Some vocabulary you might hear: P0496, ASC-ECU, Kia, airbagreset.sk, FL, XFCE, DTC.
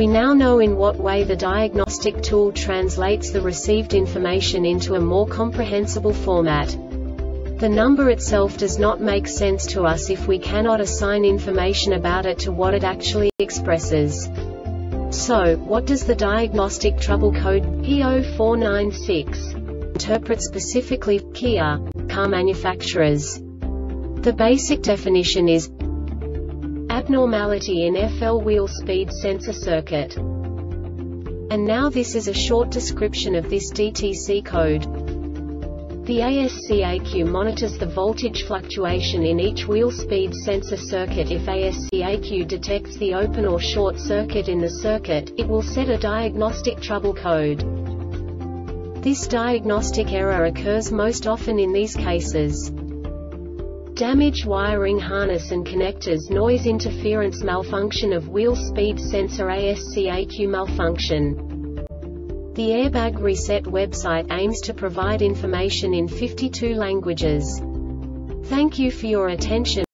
We now know in what way the diagnostic tool translates the received information into a more comprehensible format. The number itself does not make sense to us if we cannot assign information about it to what it actually expresses. So, what does the diagnostic trouble code P0496 interpret specifically for Kia car manufacturers? The basic definition is abnormality in FL wheel speed sensor circuit. And now this is a short description of this DTC code. The ASC-ECU monitors the voltage fluctuation in each wheel speed sensor circuit. If ASC-ECU detects the open or short circuit in the circuit, it will set a diagnostic trouble code. This diagnostic error occurs most often in these cases: damage wiring harness and connectors, noise interference, malfunction of wheel speed sensor. ASC-ECU malfunction. The Airbag Reset website aims to provide information in 52 languages. Thank you for your attention